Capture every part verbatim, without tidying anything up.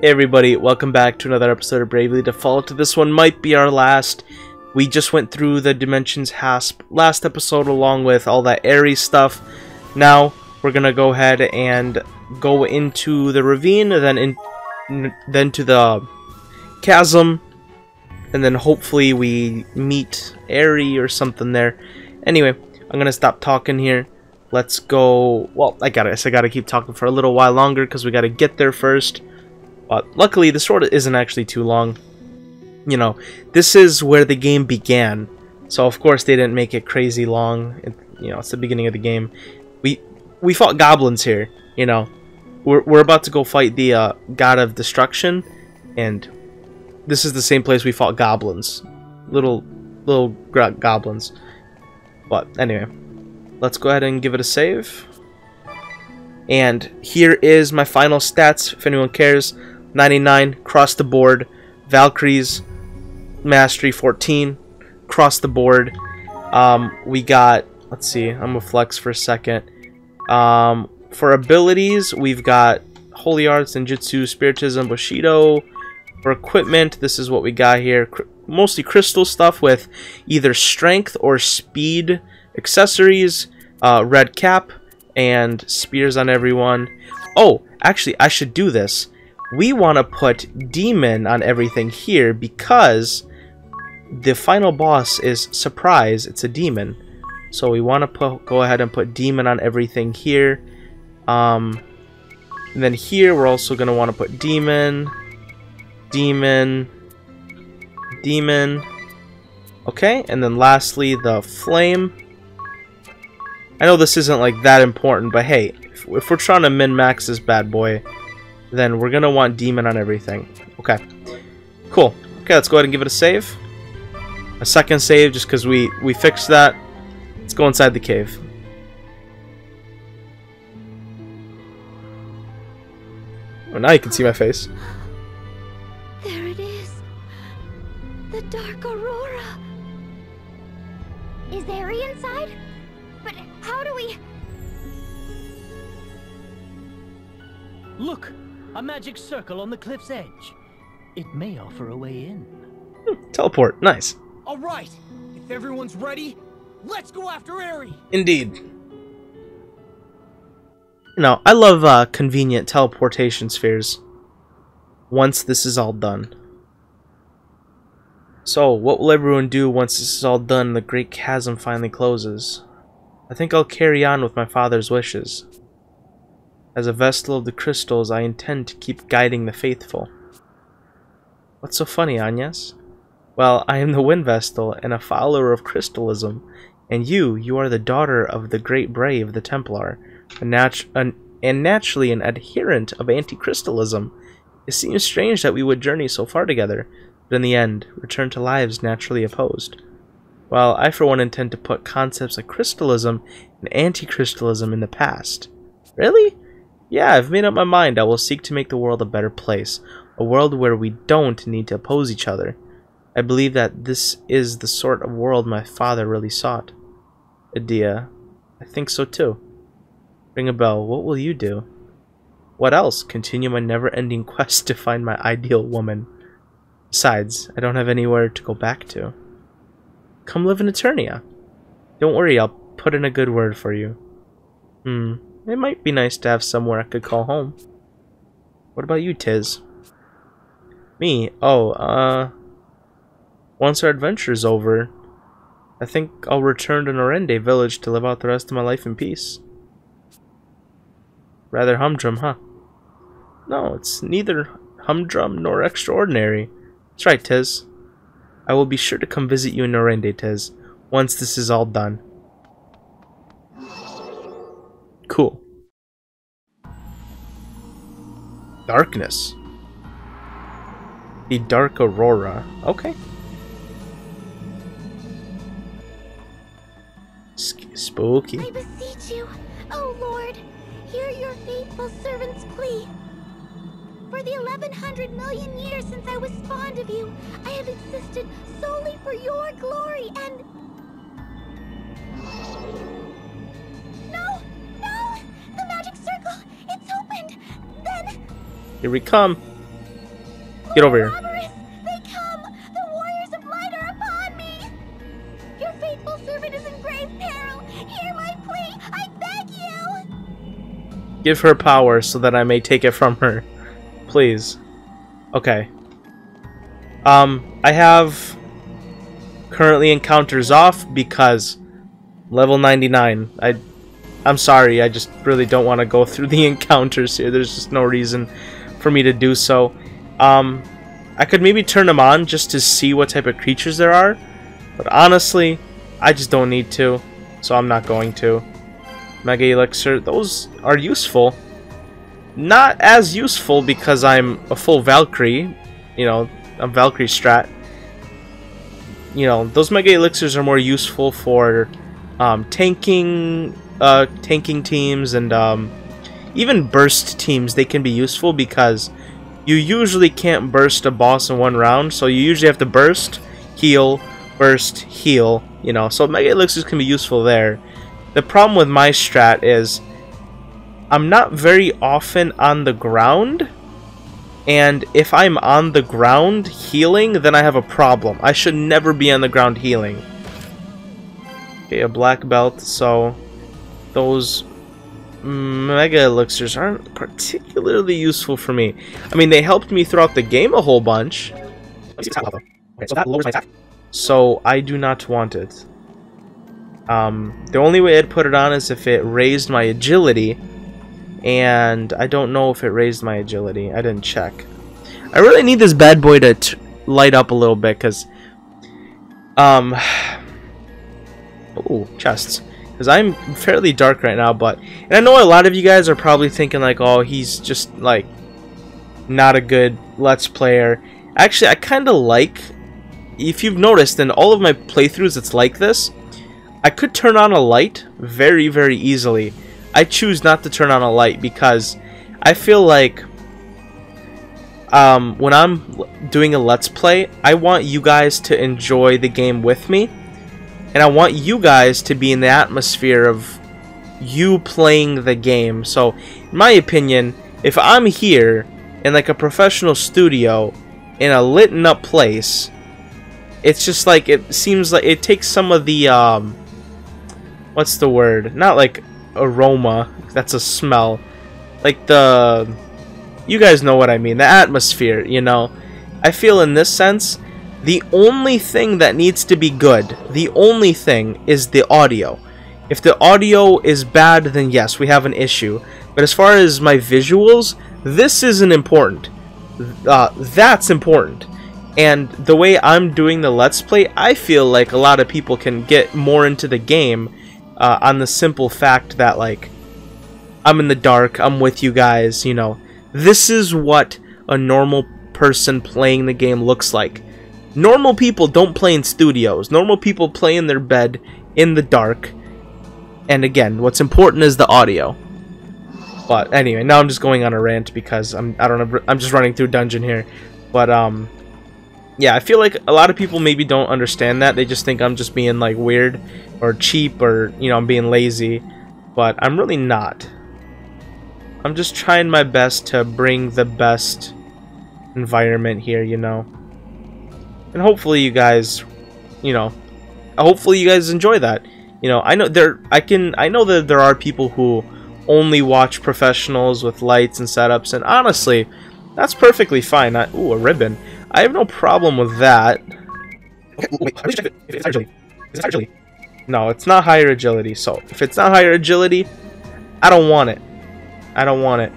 Hey everybody, welcome back to another episode of Bravely Default. This one might be our last. We just went through the Dimensions Hasp last episode along with all that Airy stuff. Now we're gonna go ahead and go into the ravine and then in then to the chasm, and then hopefully we meet Airy or something there. Anyway, I'm gonna stop talking here. Let's go. Well, I gotta I gotta keep talking for a little while longer because we gotta get there first. But luckily, this road isn't actually too long. You know, this is where the game began, so of course they didn't make it crazy long. It, you know, it's the beginning of the game. We we fought goblins here. You know, we're we're about to go fight the uh, God of Destruction, and this is the same place we fought goblins, little little goblins. But anyway, let's go ahead and give it a save. And here is my final stats, if anyone cares. ninety-nine, cross the board. Valkyrie's mastery fourteen, cross the board. Um, we got, let's see, I'm gonna flex for a second. Um, for abilities, we've got Holy Arts, Ninjutsu, Spiritism, Bushido. For equipment, this is what we got here. Cr- mostly crystal stuff with either strength or speed accessories, uh, red cap, and spears on everyone. Oh, actually, I should do this. We want to put demon on everything here because the final boss is surprise. It's a demon, so we want to put, go ahead and put demon on everything here. Um, and then here we're also going to want to put demon, demon, demon. Okay, and then lastly the flame. I know this isn't like that important, but hey, if, if we're trying to min-max this bad boy, then we're gonna want demon on everything. Okay, cool. Okay, let's go ahead and give it a save. A second save, just because we we fixed that. Let's go inside the cave. Well, now you can see my face. There it is, the Dark Aurora. Is Airy inside? But how do we... Look! A magic circle on the cliff's edge. It may offer a way in. Hmm, teleport. Nice. Alright! If everyone's ready, let's go after Airy! Indeed. You know, I love uh, convenient teleportation spheres. Once this is all done. So, what will everyone do once this is all done and the Great Chasm finally closes? I think I'll carry on with my father's wishes. As a Vestal of the Crystals, I intend to keep guiding the faithful. What's so funny, Agnes? Well, I am the Wind Vestal and a follower of Crystalism, and you, you are the daughter of the Great Brave, the Templar, a natu an, and naturally an adherent of Anti-Crystalism. It seems strange that we would journey so far together, but in the end, return to lives naturally opposed. While I for one intend to put concepts of crystalism and anti-crystalism in the past. Really? Yeah, I've made up my mind. I will seek to make the world a better place. A world where we don't need to oppose each other. I believe that this is the sort of world my father really sought. Edea, I think so too. Ringabel, what will you do? What else? Continue my never-ending quest to find my ideal woman. Besides, I don't have anywhere to go back to. Come live in Eternia. Don't worry, I'll put in a good word for you. Hmm, it might be nice to have somewhere I could call home. What about you, Tiz? Me? Oh, uh... Once our adventure is over, I think I'll return to Norende village to live out the rest of my life in peace. Rather humdrum, huh? No, it's neither humdrum nor extraordinary. That's right, Tiz. I will be sure to come visit you in Norende, Tiz, once this is all done. Cool. Darkness. The Dark Aurora. Okay. Spooky. I beseech you, O Lord, hear your faithful servant's plea. For the eleven hundred million years since I was fond of you, I have existed solely for your glory and... No! No! The magic circle! It's opened! Then... Here we come! Get over here. Give her power so that I may take it from her. Please. Okay. Um, I have currently encounters off because level ninety-nine. I, I'm sorry, I just really don't want to go through the encounters here. There's just no reason for me to do so. Um, I could maybe turn them on just to see what type of creatures there are. But honestly, I just don't need to. So I'm not going to. Mega Elixir, those are useful. Not as useful because I'm a full Valkyrie, you know, a Valkyrie strat. You know, those Mega Elixirs are more useful for um, tanking, uh, tanking teams and um, even burst teams. They can be useful because you usually can't burst a boss in one round, so you usually have to burst, heal, burst, heal, you know, so Mega Elixirs can be useful there. The problem with my strat is I'm not very often on the ground, and if I'm on the ground healing, then I have a problem. I should never be on the ground healing. Okay, a black belt, so those Mega Elixirs aren't particularly useful for me. I mean, they helped me throughout the game a whole bunch. Okay, so that lowers my attack. So I do not want it. Um, the only way I'd put it on is if it raised my agility, and I don't know if it raised my agility. I didn't check. I really need this bad boy to t light up a little bit, because, um, ooh, chests, because I'm fairly dark right now, but, and I know a lot of you guys are probably thinking, like, oh, he's just, like, not a good Let's Player. Actually, I kind of like, if you've noticed, in all of my playthroughs, it's like this. I could turn on a light very, very easily. I choose not to turn on a light because I feel like um, when I'm doing a Let's Play, I want you guys to enjoy the game with me. And I want you guys to be in the atmosphere of you playing the game. So, in my opinion, if I'm here in like a professional studio in a lit up place, it's just like, it seems like it takes some of the... Um, what's the word? Not like aroma. That's a smell. Like the... You guys know what I mean. The atmosphere, you know. I feel in this sense, the only thing that needs to be good, the only thing, is the audio. If the audio is bad, then yes, we have an issue. But as far as my visuals, this isn't important. Uh, that's important. And the way I'm doing the Let's Play, I feel like a lot of people can get more into the game uh, on the simple fact that, like, I'm in the dark, I'm with you guys, you know. This is what a normal person playing the game looks like. Normal people don't play in studios. Normal people play in their bed, in the dark. And again, what's important is the audio. But anyway, now I'm just going on a rant because I'm, I don't know, I'm just running through dungeon here. But, um... yeah, I feel like a lot of people maybe don't understand that. They just think I'm just being, like, weird or cheap or, you know, I'm being lazy. But I'm really not. I'm just trying my best to bring the best environment here, you know. And hopefully you guys, you know, hopefully you guys enjoy that. You know, I know there, I can, I know that there are people who only watch professionals with lights and setups. And honestly, that's perfectly fine. I, ooh, a ribbon. I have no problem with that. Okay, wait, I should check it. If it's higher agility. Is it higher agility? No, it's not higher agility, so if it's not higher agility, I don't want it. I don't want it.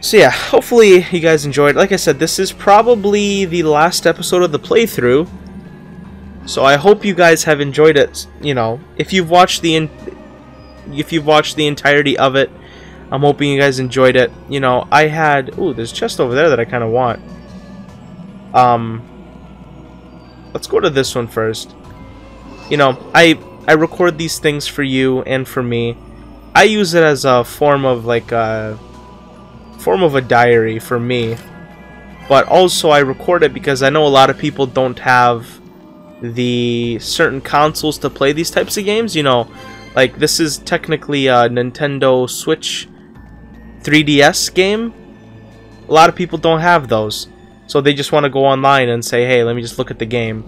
So yeah, hopefully you guys enjoyed. Like I said, this is probably the last episode of the playthrough. So I hope you guys have enjoyed it, you know. If you've watched the in if you've watched the entirety of it, I'm hoping you guys enjoyed it. You know, I had... Ooh, there's a chest over there that I kind of want. Um, let's go to this one first. You know, I, I record these things for you and for me. I use it as a form of, like, a... form of a diary for me. But also, I record it because I know a lot of people don't have the certain consoles to play these types of games. You know, like, this is technically a Nintendo Switch... three D S game, A lot of people don't have those, so they just want to go online and say, hey, let me just look at the game.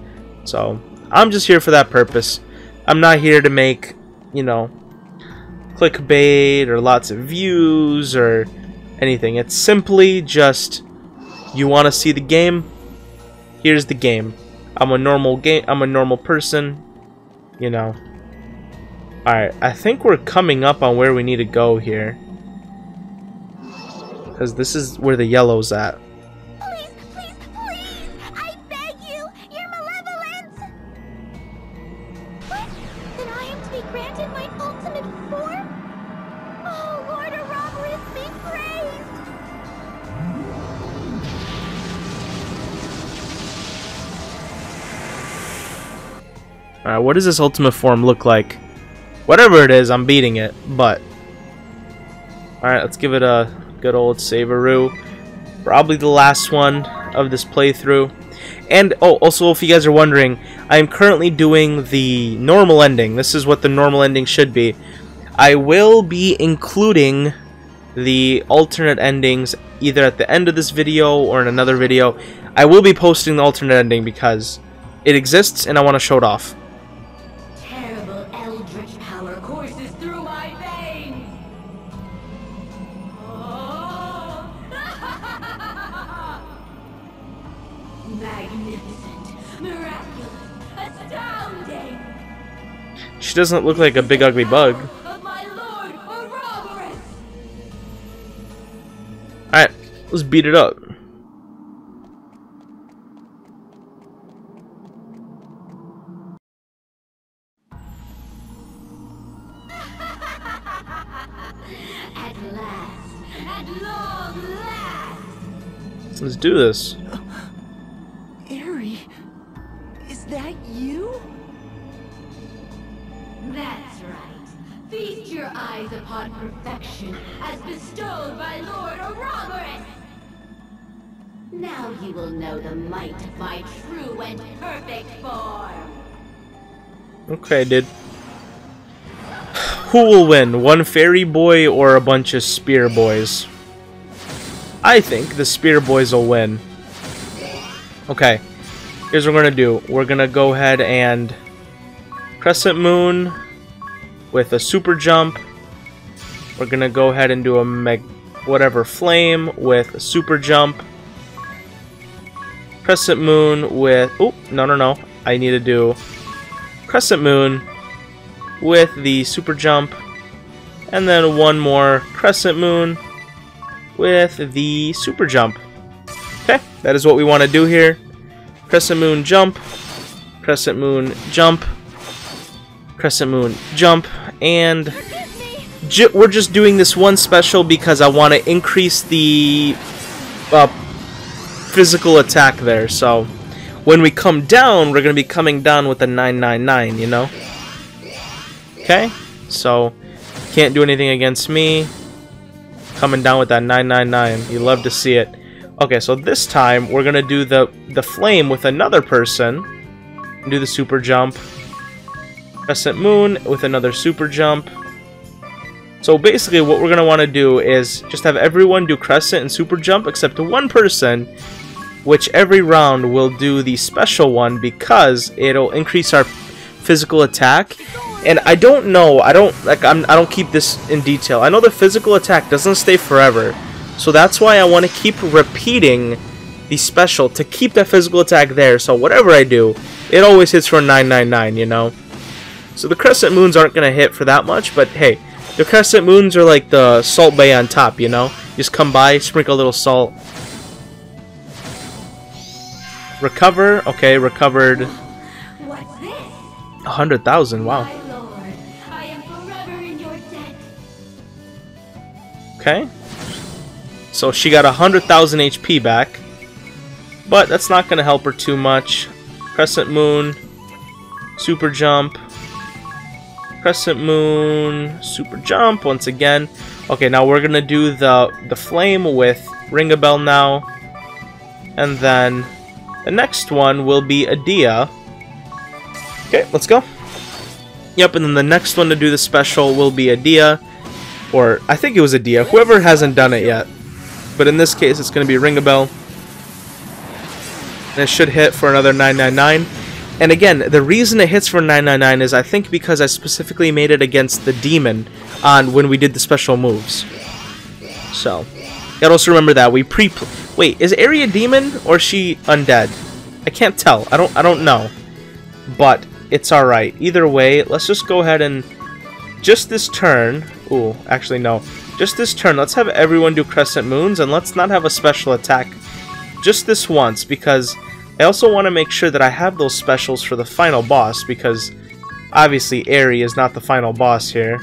So I'm just here for that purpose. I'm not here to make, you know, clickbait or lots of views or anything. It's simply just, you want to see the game? Here's the game. I'm a normal game. I'm a normal person, you know. All right, I think we're coming up on where we need to go here, because this is where the yellow's at. Please, please, please! I beg you, your malevolence! What? Then I am to be granted my ultimate form? Oh, Lord Ouroboros, be praised! Alright, what does this ultimate form look like? Whatever it is, I'm beating it, but... Alright, let's give it a... good old Saveroo. Probably the last one of this playthrough. And, oh, also, if you guys are wondering, I am currently doing the normal ending. This is what the normal ending should be. I will be including the alternate endings either at the end of this video or in another video. I will be posting the alternate ending because it exists and I want to show it off. She doesn't look like a big ugly bug. Alright, let's beat it up. At last, at long last. Let's do this. Airy, is that you? That's right. Feast your eyes upon perfection as bestowed by Lord Ouroboros. Now you will know the might of my true and perfect form. Okay, dude. Who will win? One fairy boy or a bunch of spear boys? I think the spear boys will win. Okay. Here's what we're gonna do. We're gonna go ahead and... Crescent Moon with a super jump. We're gonna go ahead and do a meg whatever flame with a super jump. Crescent Moon with oh no no no I need to do Crescent Moon with the super jump, and then one more Crescent Moon with the super jump. Okay, that is what we want to do here. Crescent Moon jump, Crescent Moon jump, Crescent Moon jump, and ju we're just doing this one special because I want to increase the uh, physical attack there. So when we come down, we're going to be coming down with a nine nine nine, you know? Okay, so can't do anything against me. Coming down with that nine nine nine, you love to see it. Okay, so this time we're going to do the, the flame with another person. Do the super jump. Crescent Moon with another super jump. So basically what we're going to want to do is just have everyone do crescent and super jump except one person, which every round will do the special one because it'll increase our physical attack. And I don't know, I don't like I'm, I don't keep this in detail. I know the physical attack doesn't stay forever, so that's why I want to keep repeating the special to keep that physical attack there. So whatever I do, it always hits for nine nine nine, you know. So the Crescent Moons aren't going to hit for that much, but hey, the Crescent Moons are like the salt bay on top, you know? Just come by, sprinkle a little salt. Recover. Okay, recovered. What's this? one hundred thousand, wow. My Lord, I am forever in your debt. Okay. So she got one hundred thousand H P back, but that's not going to help her too much. Crescent Moon, super jump. Crescent Moon, super jump once again. Okay, now we're gonna do the the flame with Ringabel now, and then the next one will be Edea. Okay, let's go. Yep, and then the next one to do the special will be Edea, or I think it was Edea. Whoever hasn't done it yet. but in this case it's going to be Ringabel. And it should hit for another nine nine nine. And again, the reason it hits for nine nine nine is I think because I specifically made it against the demon on when we did the special moves. So, you gotta also remember that we pre. Wait, is Airy a demon or is she undead? I can't tell. I don't. I don't know. But it's all right. Either way, let's just go ahead and just this turn. Ooh, actually no. Just this turn. Let's have everyone do Crescent Moons and let's not have a special attack. Just this once, because I also want to make sure that I have those specials for the final boss, because obviously Airy is not the final boss here.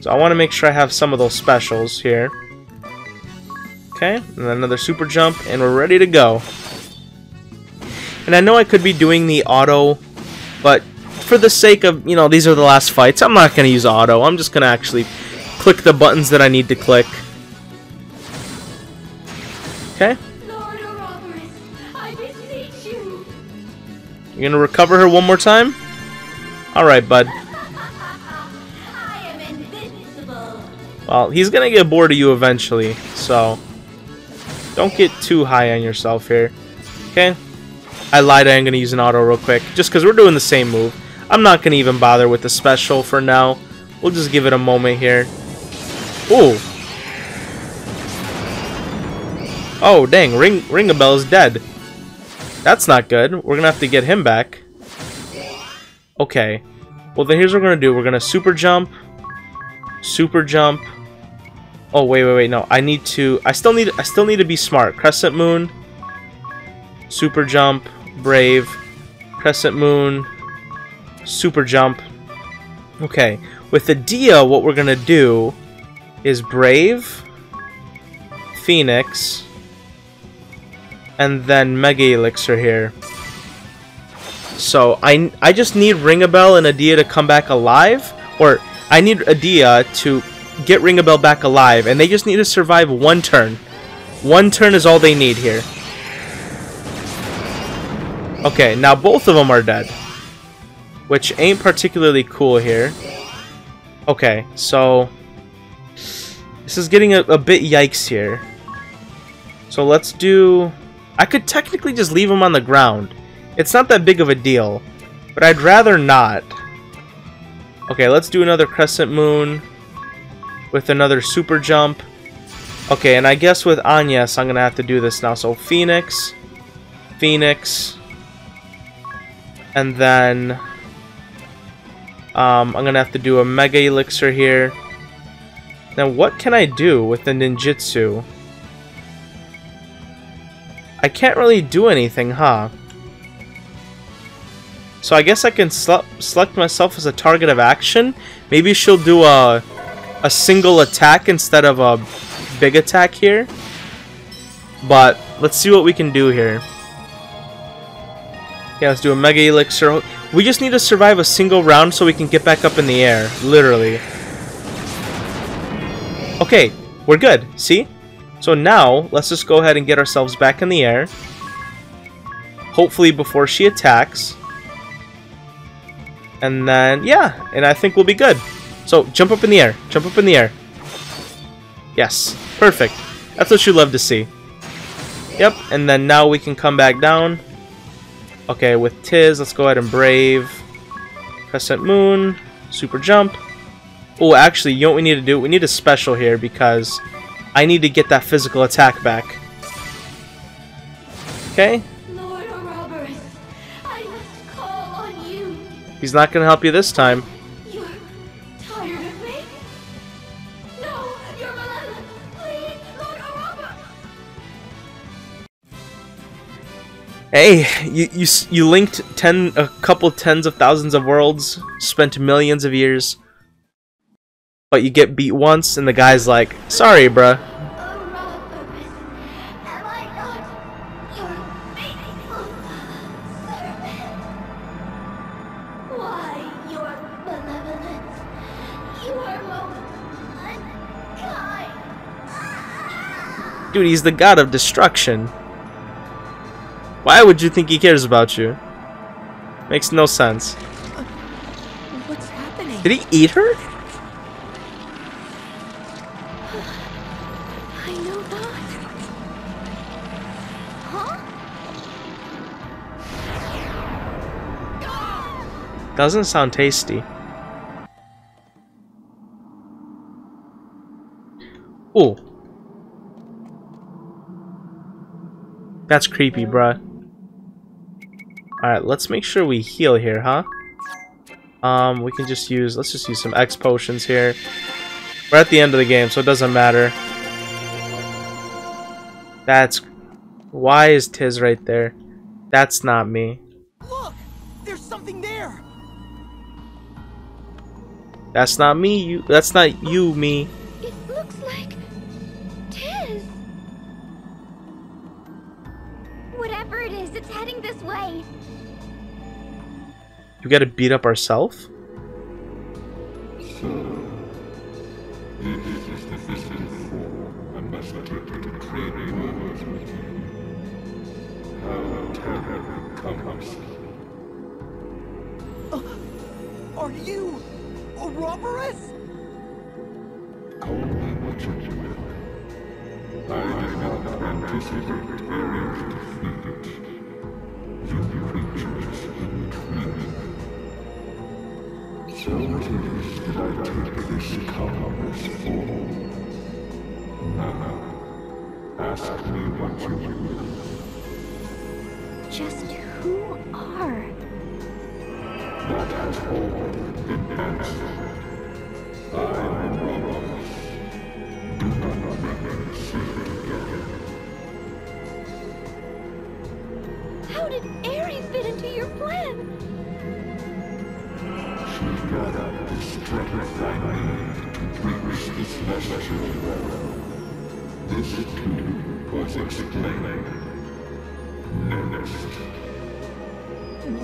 So I want to make sure I have some of those specials here. Okay, and then another super jump, and we're ready to go. And I know I could be doing the auto, but for the sake of, you know, these are the last fights, I'm not going to use auto. I'm just going to actually click the buttons that I need to click. Okay. You're gonna recover her one more time? Alright, bud. I am invincible. Well, he's gonna get bored of you eventually, so don't get too high on yourself here. Okay? I lied, I am gonna use an auto real quick, just because we're doing the same move. I'm not gonna even bother with the special for now. We'll just give it a moment here. Ooh. Oh, dang, Ring Ringabel is dead. That's not good. We're going to have to get him back. Okay. Well, then here's what we're going to do. We're going to super jump. Super jump. Oh, wait, wait, wait. No, I need to... I still need I still need to be smart. Crescent Moon. Super jump. Brave. Crescent Moon. Super jump. Okay. With Edea, what we're going to do is Brave. Phoenix. And then Mega Elixir here. So I, I just need Ringabel and Edea to come back alive. Or I need Edea to get Ringabel back alive. And they just need to survive one turn. One turn is all they need here. Okay, now both of them are dead. Which ain't particularly cool here. Okay, so... this is getting a, a bit yikes here. So let's do... I could technically just leave him on the ground. It's not that big of a deal, but I'd rather not. Okay, let's do another Crescent Moon with another super jump. Okay, and I guess with Agnes, I'm going to have to do this now. So Phoenix, Phoenix, and then um, I'm going to have to do a Mega Elixir here. Now, what can I do with the ninjutsu? I can't really do anything, huh? So I guess I can select myself as a target of action. Maybe she'll do a, a single attack instead of a big attack here. But let's see what we can do here. Yeah, let's do a Mega Elixir. We just need to survive a single round so we can get back up in the air. Literally. Okay, we're good. See? So now, let's just go ahead and get ourselves back in the air. Hopefully before she attacks. And then, yeah. And I think we'll be good. So, jump up in the air. Jump up in the air. Yes. Perfect. That's what you love to see. Yep. And then now we can come back down. Okay, with Tiz, let's go ahead and Brave. Crescent Moon. Super jump. Oh, actually, you know what we need to do? We need a special here because... I need to get that physical attack back. Okay? Lord Ouroboros, I must call on you. He's not going to help you this time. You're tired of me? No, you're malevolent. Please, Lord Ouroboros. Hey, you, you, you linked ten, a couple tens of thousands of worlds, spent millions of years. But you get beat once, and the guy's like, sorry, bruh. Dude, he's the God of Destruction. Why would you think he cares about you? Makes no sense. Uh, what's happening? Did he eat her? I know that Doesn't sound tasty. Oh. That's creepy, bruh. Alright, let's make sure we heal here, huh? Um, we can just use... Let's just use some X potions here. We're at the end of the game, so it doesn't matter. That's... Why is Tiz right there? That's not me. Look! There's something there! That's not me, you... That's not you, me. It looks like... Tiz! Whatever it is, it's heading this way. You gotta beat up ourselves? So, it is as the physical form, a must-treated and craving moments with you. How terrible comes. Uh, are you Ouroboros? Call me what you will. I did not anticipate Airy's defeat. You creatures in training. So it is that I take this calmness form. Now, ask me what you will. Just who are? That has all been answered. I am Ouroboros. Do not remain seated again. How did Airy fit into your plan? Gather the strength I need to reach this measure well. This too was explained. Next.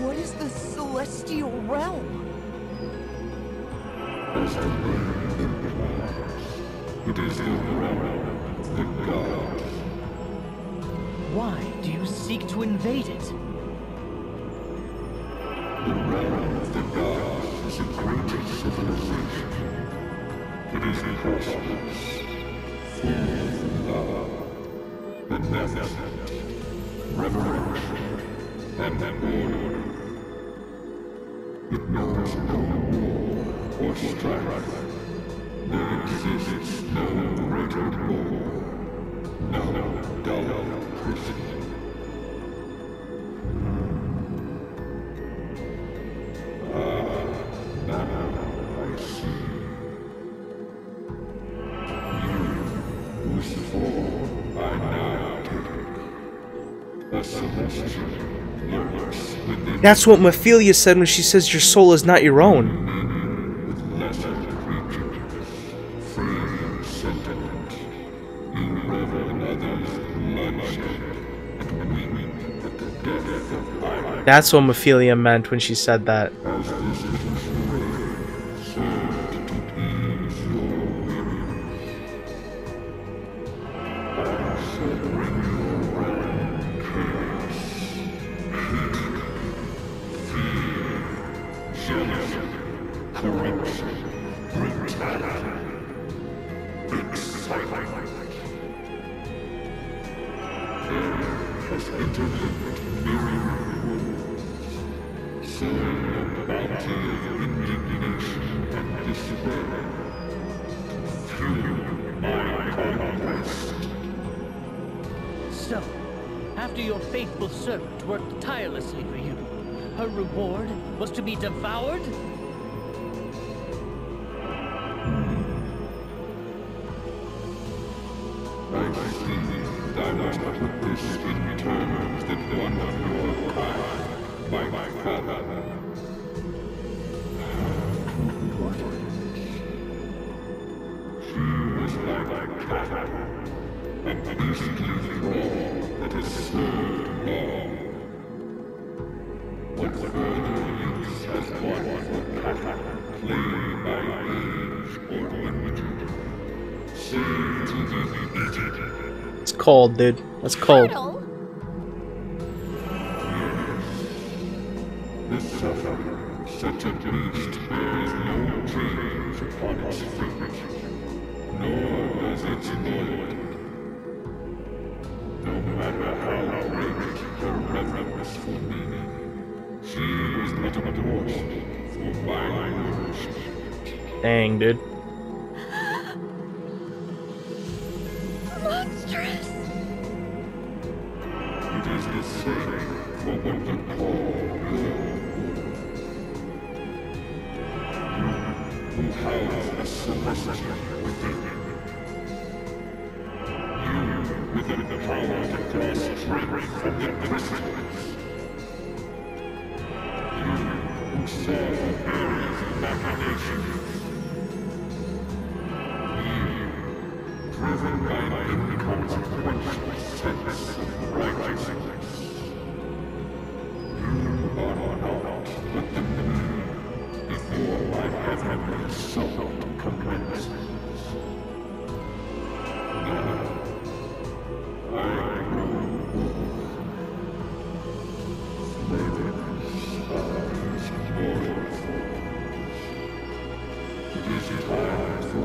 What is the celestial realm? As the name implies, it is the realm of the gods. Why do you seek to invade it? The realm of the gods. Is a great civilization. It is the cosmos, full of love, the never-end, reverential, and order. It knows no war or strife. There exists no greater war, no dull prison. That's what Mephilia said when she says your soul is not your own. That's what Mephilia meant when she said that. So, after your faithful servant worked tirelessly for you, her reward was to be devoured? I see thou must put this in terms that one of your kind, by my father. She was like cattle. And basically all that has served long. What further use has one for cattle, claimed by age or inward? Save to the eaten. It's cold, dude. That's cold. Yes. The suffering, such a beast bears no change upon its feet, nor does its lord. No matter how great her reverence for me, she is not a dwarf. Dang, dude. Monstrous. It is the same for what you call love. You house a solicitor within you. You, with the power to cause strength from the crystals. You, who saw Airy's machinations. Driven by my inconsequential sense of righteousness. You are not but the moon before I have ever sold commencements. Now, I grow old. Slavers are his mortal forms. It is time for you.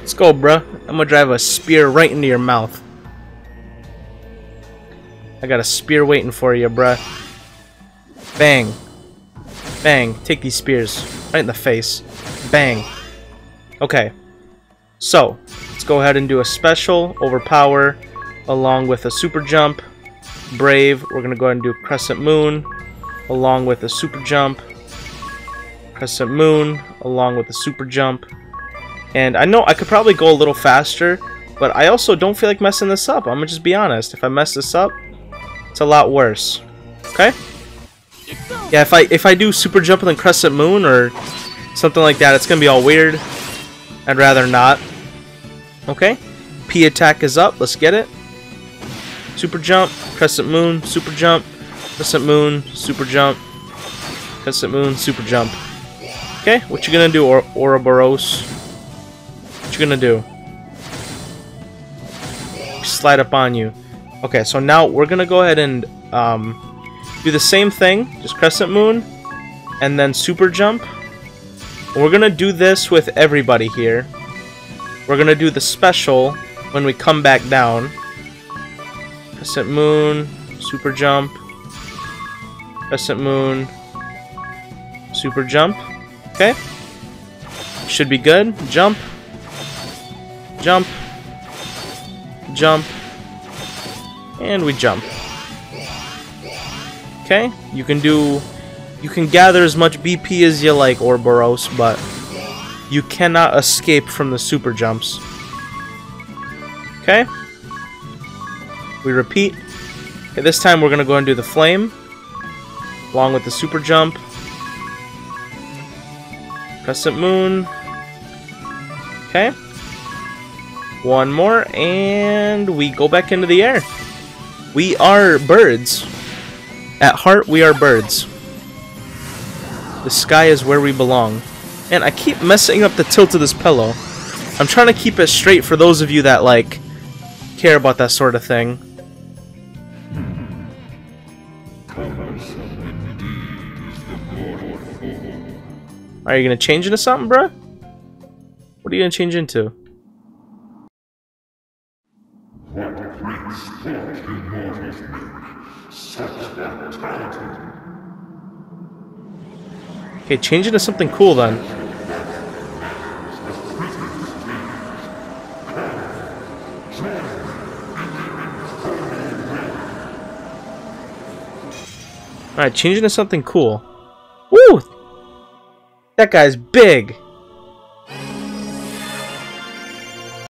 Let's go, bruh. I'm gonna drive a spear right into your mouth. I got a spear waiting for you, bruh. Bang. Bang. Take these spears. Right in the face. Bang. Okay. So, let's go ahead and do a special, overpower, along with a super jump. Brave. We're gonna go ahead and do Crescent Moon, along with a super jump. Crescent Moon, along with the super jump. And I know I could probably go a little faster, but I also don't feel like messing this up. I'm gonna just be honest. If I mess this up, it's a lot worse. Okay? Yeah, if I if I do super jump and then Crescent Moon or something like that, it's gonna be all weird. I'd rather not. Okay? P attack is up. Let's get it. Super jump, Crescent Moon, super jump, Crescent Moon, super jump, Crescent Moon, super jump. Okay, what you gonna do, or Ouroboros? What you gonna do? Slide up on you. Okay, so now we're gonna go ahead and um, do the same thing, just Crescent Moon, and then super jump. We're gonna do this with everybody here. We're gonna do the special when we come back down. Crescent Moon, super jump, Crescent Moon, super jump. Okay, should be good. Jump, jump, jump, and we jump. Okay, you can do, you can gather as much B P as you like, Ouroboros, but you cannot escape from the super jumps. Okay, we repeat. Okay, this time we're gonna go and do the flame, along with the super jump. Crescent Moon. Okay. One more, and we go back into the air. We are birds. At heart, we are birds. The sky is where we belong. And I keep messing up the tilt of this pillow. I'm trying to keep it straight for those of you that, like, care about that sort of thing. Are you gonna change into something, bruh? What are you gonna change into? What brings forth immortals make such vitality? Okay, change into something cool then. Alright, change into something cool. Woo! That guy's big.